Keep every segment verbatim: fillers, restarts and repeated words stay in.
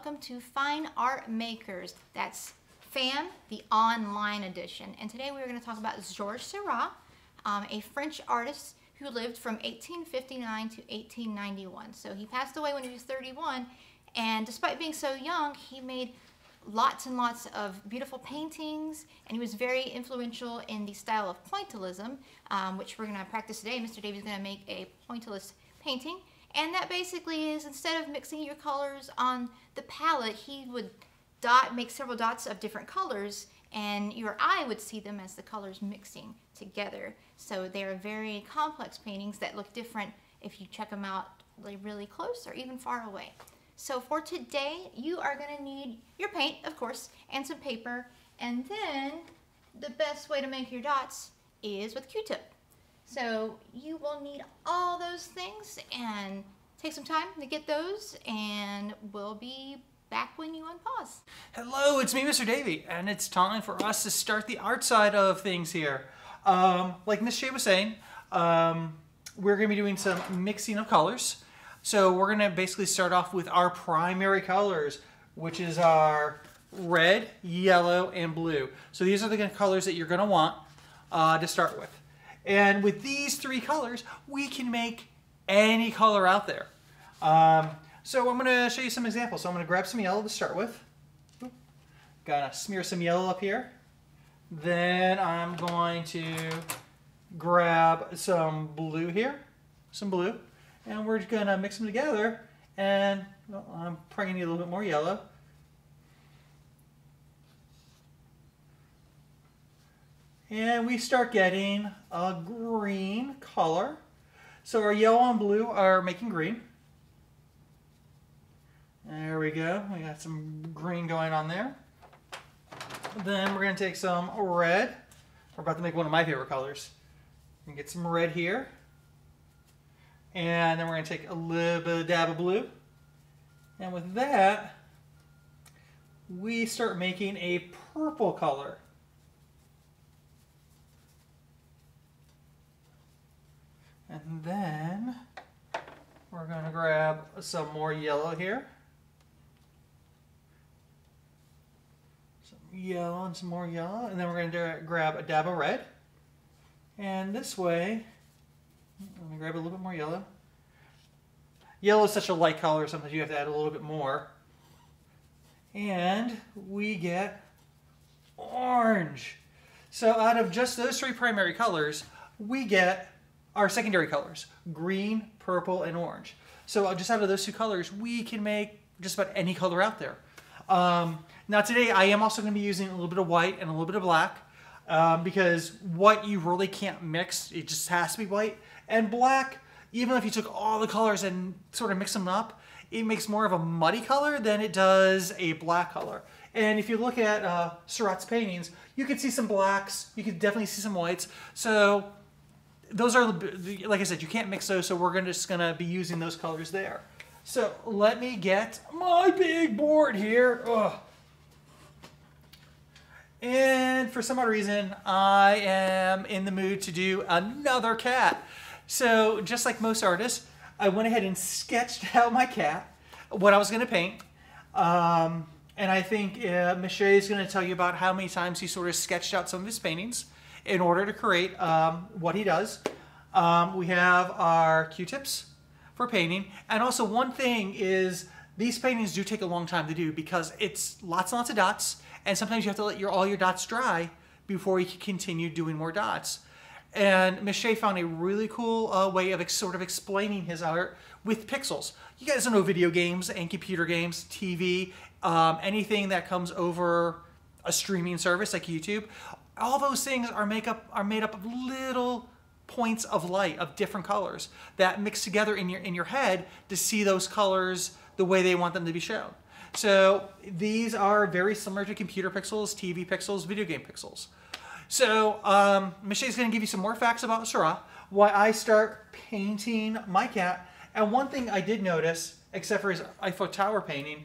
welcome to Fine Art Makers. That's FAM, the online edition. And today we're going to talk about Georges Seurat, um, a French artist who lived from eighteen fifty-nine to eighteen ninety-one. So he passed away when he was thirty-one, and despite being so young, he made lots and lots of beautiful paintings, and he was very influential in the style of pointillism, um, which we're going to practice today. Mister Davies is going to make a pointillist painting, and that basically is, instead of mixing your colors on the palette, he would dot make several dots of different colors, and your eye would see them as the colors mixing together. So they are very complex paintings that look different if you check them out really close or even far away. So for today, you are going to need your paint, of course, and some paper. And then the best way to make your dots is with a Q-tip. So you will need all those things, and take some time to get those, and we'll be back when you unpause. Hello, it's me, Mister Davey, and it's time for us to start the art side of things here. Um, like Miss Shea was saying, um, we're going to be doing some mixing of colors. So we're going to basically start off with our primary colors, which is our red, yellow, and blue. So these are the kind of colors that you're going to want uh, to start with. And with these three colors, we can make any color out there. Um, so I'm going to show you some examples. So I'm going to grab some yellow to start with. Gonna smear some yellow up here. Then I'm going to grab some blue here, some blue. And we're going to mix them together, and well, I'm probably going to need a little bit more yellow. And we start getting a green color. So our yellow and blue are making green. There we go. We got some green going on there. Then we're going to take some red. We're about to make one of my favorite colors. You can get some red here. And then we're going to take a little bit of dab of blue. And with that, we start making a purple color. And then we're going to grab some more yellow here. Some yellow and some more yellow. And then we're going to grab a dab of red. And this way, let me grab a little bit more yellow. Yellow is such a light color, sometimes you have to add a little bit more. And we get orange. So out of just those three primary colors, we get our secondary colors, green, purple, and orange. So just out of those two colors, we can make just about any color out there. Um, now today, I am also going to be using a little bit of white and a little bit of black. Um, because white you really can't mix, it just has to be white. And black, even if you took all the colors and sort of mixed them up, it makes more of a muddy color than it does a black color. And if you look at uh, Seurat's paintings, you can see some blacks, you can definitely see some whites. So those are, like I said, you can't mix those, so we're gonna, just going to be using those colors there. So let me get my big board here. Ugh. And for some odd reason, I am in the mood to do another cat. So just like most artists, I went ahead and sketched out my cat, what I was going to paint. Um, and I think uh, Michel is going to tell you about how many times he sort of sketched out some of his paintings in order to create um, what he does. Um, we have our Q-tips for painting. And also one thing is, these paintings do take a long time to do because it's lots and lots of dots. And sometimes you have to let your, all your dots dry before you can continue doing more dots. And Miss Shea found a really cool uh, way of ex sort of explaining his art with pixels. You guys know video games and computer games, T V, um, anything that comes over a streaming service like YouTube. All those things are, make up, are made up of little points of light of different colors that mix together in your, in your head to see those colors the way they want them to be shown. So these are very similar to computer pixels, T V pixels, video game pixels. So um, Michelle's going to give you some more facts about Seurat, why I start painting my cat. And one thing I did notice, except for his Eiffel Tower painting,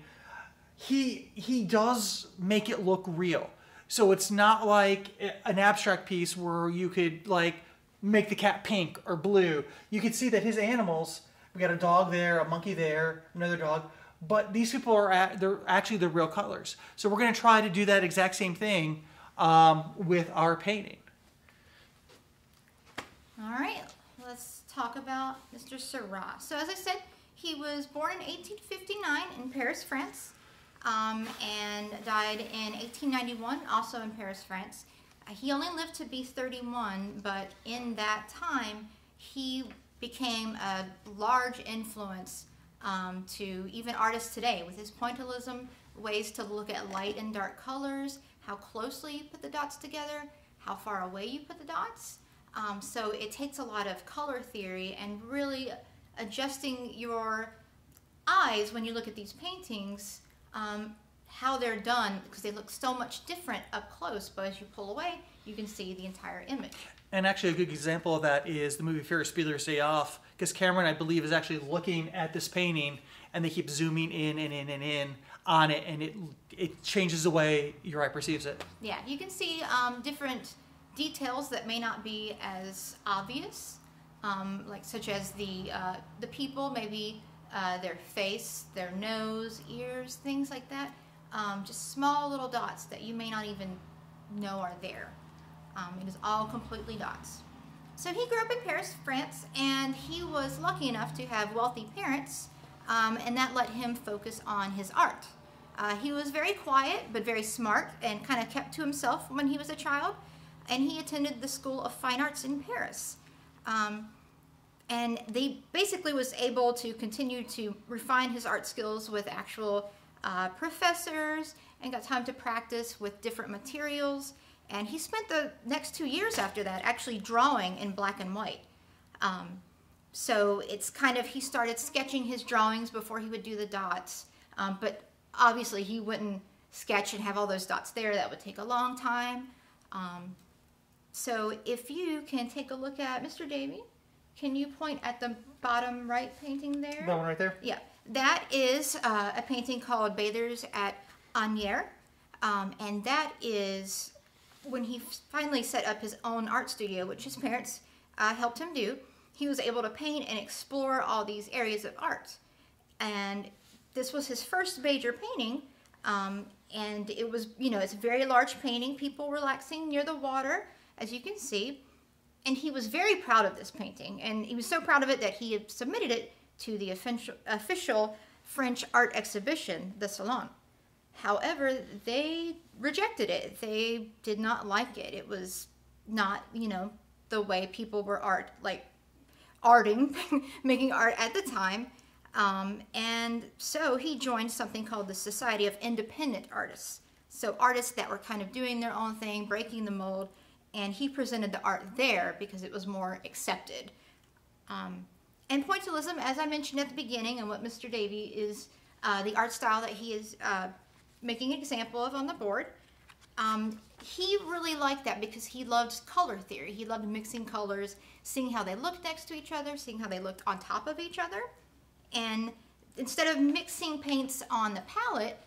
he, he does make it look real. So it's not like an abstract piece where you could like make the cat pink or blue. You could see that his animals, we got a dog there, a monkey there, another dog. but these people are at, they're actually the real colors. So we're going to try to do that exact same thing um, with our painting. All right, let's talk about Mister Seurat. So as I said, he was born in eighteen fifty-nine in Paris, France, um, and died in eighteen ninety-one, also in Paris, France. He only lived to be thirty-one, but in that time, he became a large influence um, to even artists today with his pointillism, ways to look at light and dark colors, how closely you put the dots together, how far away you put the dots. Um, so it takes a lot of color theory and really adjusting your eyes when you look at these paintings, um, how they're done, because they look so much different up close, but as you pull away, you can see the entire image. And actually a good example of that is the movie Ferris Bueller's Day Off, because Cameron, I believe, is actually looking at this painting and they keep zooming in and in and in on it, and it, it changes the way your eye perceives it. Yeah, you can see um, different details that may not be as obvious, um, like such as the, uh, the people, maybe uh, their face, their nose, ears, things like that. Um, just small little dots that you may not even know are there. Um, it is all completely dots. So he grew up in Paris, France, and he was lucky enough to have wealthy parents, um, and that let him focus on his art. Uh, he was very quiet but very smart and kind of kept to himself when he was a child, and he attended the School of Fine Arts in Paris. Um, and they basically was able to continue to refine his art skills with actual Uh, professors, and got time to practice with different materials. And he spent the next two years after that actually drawing in black and white. Um, so it's kind of, he started sketching his drawings before he would do the dots, um, but obviously he wouldn't sketch and have all those dots there. That would take a long time. Um, so if you can take a look at Mister Davey, can you point at the bottom right painting there? That one right there? Yeah. That is uh, a painting called Bathers at Asnières, um, and that is when he finally set up his own art studio, which his parents uh, helped him do. He was able to paint and explore all these areas of art, and this was his first major painting, um, and it was, you know, it's a very large painting, people relaxing near the water, as you can see, and he was very proud of this painting, and he was so proud of it that he had submitted it to the official French art exhibition, the Salon. However, they rejected it. They did not like it. It was not, you know, the way people were art, like arting, making art at the time. Um, and so he joined something called the Society of Independent Artists. So artists that were kind of doing their own thing, breaking the mold, and he presented the art there because it was more accepted. Um, And pointillism, as I mentioned at the beginning, and what Mister Davey is, uh, the art style that he is uh, making an example of on the board, um, he really liked that because he loved color theory. He loved mixing colors, seeing how they looked next to each other, seeing how they looked on top of each other. And instead of mixing paints on the palette,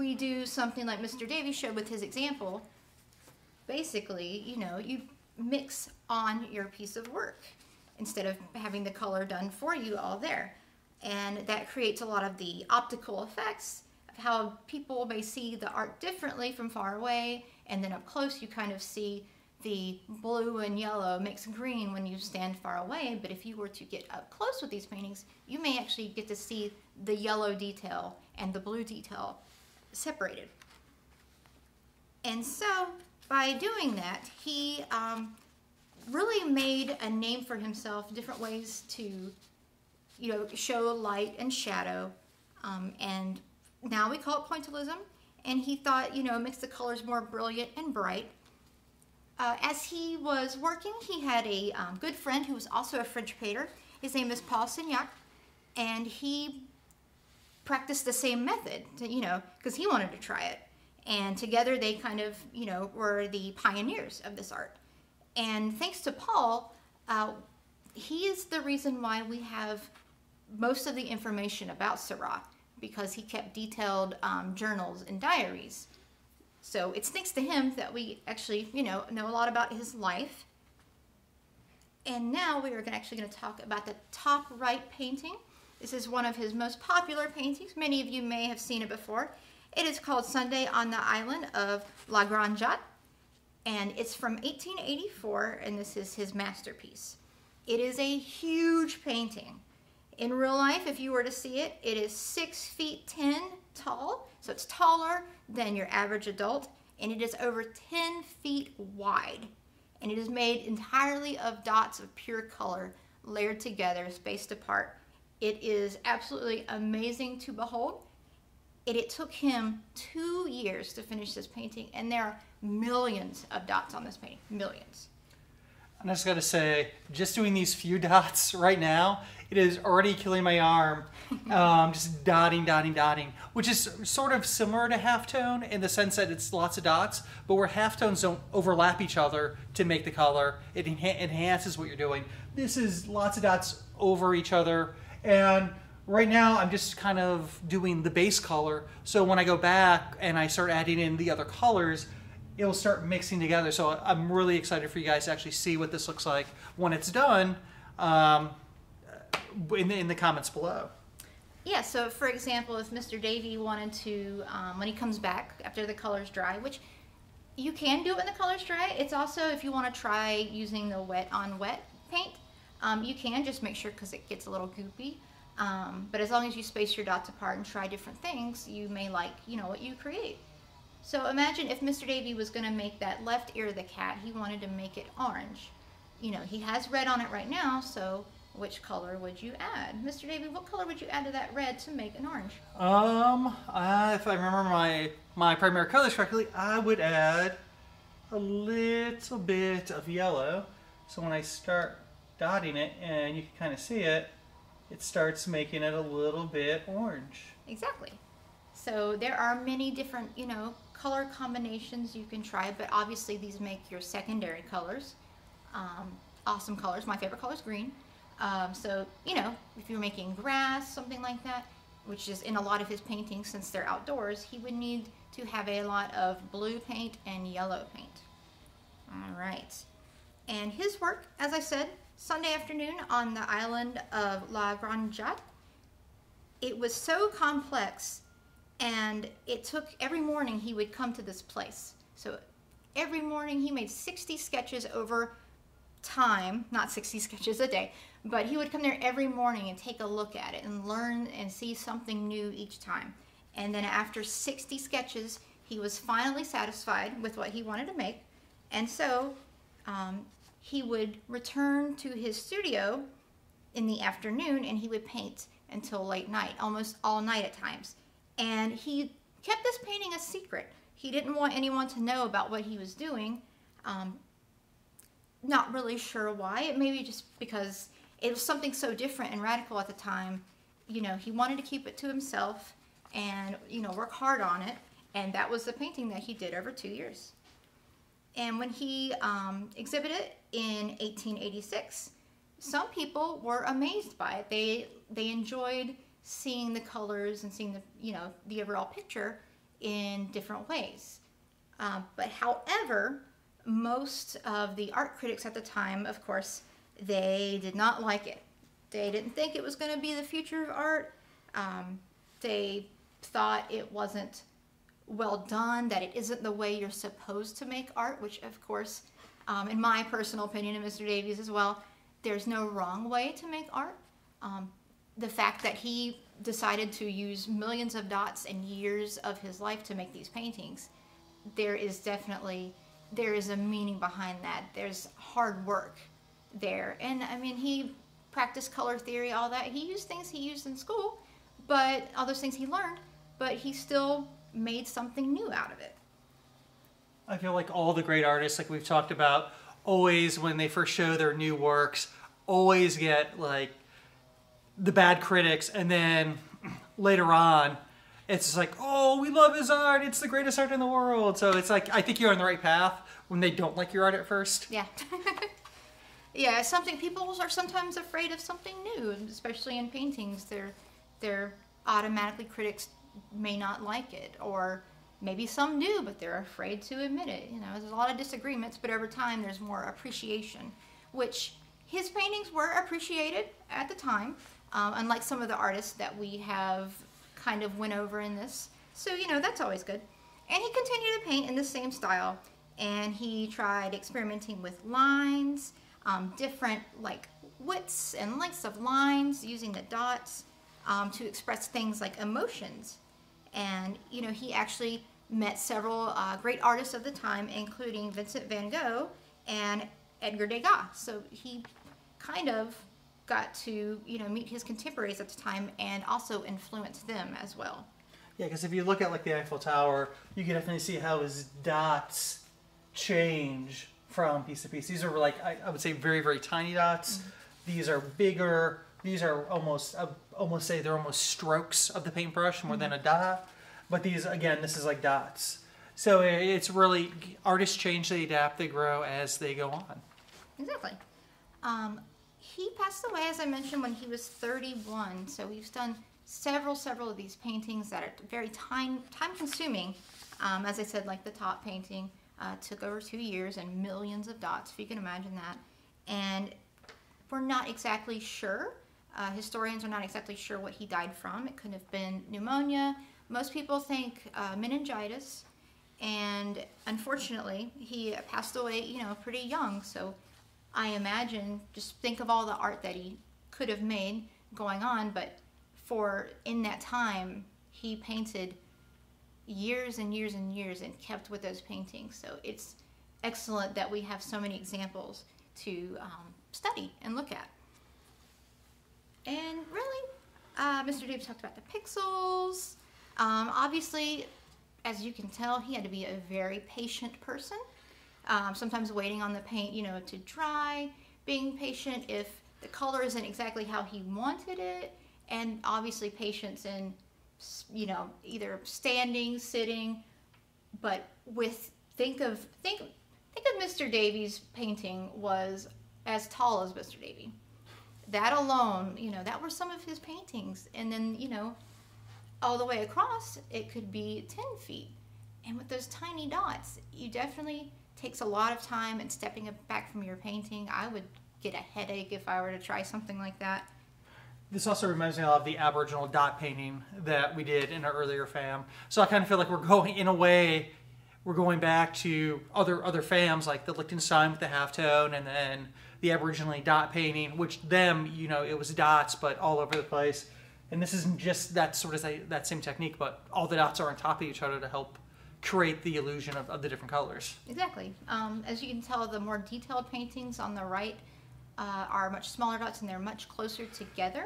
we do something like Mister Davey showed with his example. Basically, you know, you mix on your piece of work, instead of having the color done for you all there. And that creates a lot of the optical effects of how people may see the art differently from far away, and then up close you kind of see the blue and yellow mix green when you stand far away, but if you were to get up close with these paintings, you may actually get to see the yellow detail and the blue detail separated. And so by doing that, he um, really made a name for himself, different ways to, you know, show light and shadow, um, and now we call it pointillism. And he thought, you know, it makes the colors more brilliant and bright. Uh, as he was working, he had a um, good friend who was also a French painter. His name is Paul Signac, and he practiced the same method, to, you know, because he wanted to try it. And together they kind of, you know, were the pioneers of this art. And thanks to Paul, uh, he is the reason why we have most of the information about Seurat, because he kept detailed um, journals and diaries. So it's thanks to him that we actually, you know, know a lot about his life. And now we are actually going to talk about the top right painting, This is one of his most popular paintings. Many of you may have seen it before. It is called Sunday on the Island of La Grande Jatte, and it's from eighteen eighty-four, and this is his masterpiece. It is a huge painting. In real life, if you were to see it, it is six feet ten tall, so it's taller than your average adult, and it is over ten feet wide, and it is made entirely of dots of pure color layered together, spaced apart. It is absolutely amazing to behold. It, it took him two years to finish this painting, and there are millions of dots on this painting, millions. I'm just gonna say, just doing these few dots right now, it is already killing my arm. um, just dotting, dotting, dotting, which is sort of similar to halftone in the sense that it's lots of dots, but where halftones don't overlap each other to make the color, it enha enhances what you're doing. This is lots of dots over each other, and right now I'm just kind of doing the base color, so when I go back and I start adding in the other colors, it'll start mixing together. So I'm really excited for you guys to actually see what this looks like when it's done um, in, the, in the comments below. Yeah, so for example, if Mister Davey wanted to, um, when he comes back after the color's dry, which you can do it when the color's dry, it's also if you want to try using the wet on wet paint, um, you can, just make sure because it gets a little goopy. Um, but as long as you space your dots apart and try different things, you may like, you know, what you create. So imagine if Mister Davey was going to make that left ear of the cat, he wanted to make it orange. You know, he has red on it right now, so which color would you add? Mister Davey, what color would you add to that red to make an orange? Um, uh, if I remember my, my primary colors correctly, I would add a little bit of yellow. So when I start dotting it, and you can kind of see it, it starts making it a little bit orange. Exactly. So there are many different, you know, color combinations you can try, but obviously these make your secondary colors. Um, awesome colors. My favorite color is green. Um, so, you know, if you're making grass, something like that, which is in a lot of his paintings since they're outdoors, he would need to have a lot of blue paint and yellow paint. All right. And his work, as I said, Sunday afternoon on the island of La Grande Jatte. It was so complex, and it took, every morning he would come to this place. So every morning he made sixty sketches over time, not sixty sketches a day, but he would come there every morning and take a look at it and learn and see something new each time. And then after sixty sketches, he was finally satisfied with what he wanted to make. And so um, he would return to his studio in the afternoon, and he would paint until late night, almost all night at times. And he kept this painting a secret. He didn't want anyone to know about what he was doing. Um, not really sure why. It may be just because it was something so different and radical at the time. You know, he wanted to keep it to himself and, you know, work hard on it. And that was the painting that he did over two years. And when he um, exhibited in eighteen eighty-six, some people were amazed by it. They, they enjoyed seeing the colors and seeing the, you know, the overall picture in different ways. Uh, but however, most of the art critics at the time, of course, they did not like it. They didn't think it was going to be the future of art. Um, they thought it wasn't well done, that it isn't the way you're supposed to make art, which of course, um, in my personal opinion, and Mister Davies as well, there's no wrong way to make art. Um, The fact that he decided to use millions of dots and years of his life to make these paintings, there is definitely, there is a meaning behind that. There's hard work there. And I mean, he practiced color theory, all that. He used things he used in school, but all those things he learned, but he still made something new out of it. I feel like all the great artists, like we've talked about, always when they first show their new works, always get like, the bad critics, and then later on it's just like, oh, we love his art, it's the greatest art in the world. So it's like, I think you're on the right path when they don't like your art at first. Yeah. Yeah, something, people are sometimes afraid of something new, especially in paintings. They're they're automatically, critics may not like it, or maybe some do, but they're afraid to admit it. You know, there's a lot of disagreements, but over time there's more appreciation, which his paintings were appreciated at the time. um, unlike some of the artists that we have kind of went over in this. So, you know, that's always good. And he continued to paint in the same style, and he tried experimenting with lines, um, different like widths and lengths of lines, using the dots um, to express things like emotions. And, you know, he actually met several uh, great artists of the time, including Vincent van Gogh and Edgar Degas. So he kind of got to, you know, meet his contemporaries at the time and also influence them as well. Yeah, because if you look at like the Eiffel Tower, you can definitely see how his dots change from piece to piece. These are like, I, I would say, very, very tiny dots. Mm-hmm. These are bigger. These are almost, I almost say they're almost strokes of the paintbrush more mm-hmm. than a dot. But these, again, this is like dots. So it's really, artists change, they adapt, they grow as they go on. Exactly. Um, he passed away, as I mentioned, when he was thirty-one. So we've done several, several of these paintings that are very time, time consuming. Um, as I said, like the top painting uh, took over two years and millions of dots, if you can imagine that. And we're not exactly sure. Uh, historians are not exactly sure what he died from. It could have been pneumonia. Most people think uh, meningitis, and unfortunately, he passed away, you know, pretty young. So I imagine, just think of all the art that he could have made going on, but for in that time, he painted years and years and years and kept with those paintings. So it's excellent that we have so many examples to um, study and look at. And really, uh, Mister Dubes talked about the pixels. Um, obviously, as you can tell, he had to be a very patient person, um, sometimes waiting on the paint, you know, to dry, being patient if the color isn't exactly how he wanted it, and obviously patience in, you know, either standing, sitting, but with, think of, think, think of Mister Davies' painting was as tall as Mister Davies. That alone, you know, that were some of his paintings, and then, you know, all the way across, it could be ten feet. And with those tiny dots, you definitely takes a lot of time and stepping back from your painting. I would get a headache if I were to try something like that. This also reminds me a lot of the Aboriginal dot painting that we did in our earlier fam. So I kind of feel like we're going, in a way, we're going back to other other fams, like the Liechtenstein with the halftone, and then the Aboriginal dot painting, which them, you know, it was dots, but all over the place. And this isn't just that sort of that same technique, but all the dots are on top of each other to help create the illusion of, of the different colors. Exactly. Um, as you can tell, the more detailed paintings on the right uh, are much smaller dots, and they're much closer together.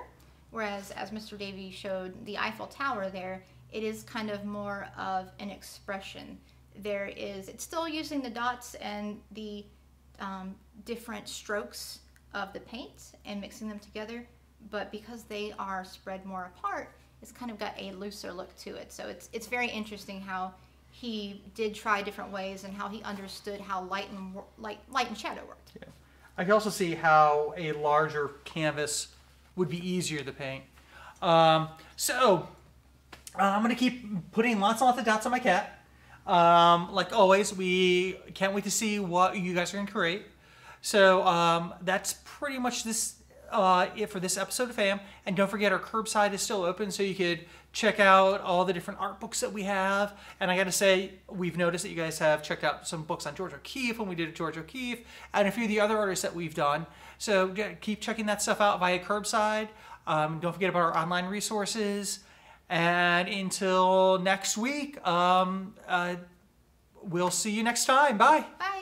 Whereas, as Mister Davies showed, the Eiffel Tower there, it is kind of more of an expression. There is, it's still using the dots and the um, different strokes of the paint and mixing them together, but because they are spread more apart, it's kind of got a looser look to it. So it's, it's very interesting how he did try different ways and how he understood how light and, light, light and shadow worked. Yeah. I can also see how a larger canvas would be easier to paint. Um, so uh, I'm going to keep putting lots and lots of dots on my cat. Um, like always, we can't wait to see what you guys are going to create. So um, that's pretty much this Uh, it for this episode of FAM, and don't forget our curbside is still open, so you could check out all the different art books that we have. And I gotta say, we've noticed that you guys have checked out some books on George O'Keeffe when we did a George O'Keeffe, and a few of the other artists that we've done. So keep checking that stuff out via curbside. Um, don't forget about our online resources, and until next week, um, uh, we'll see you next time. Bye. Bye.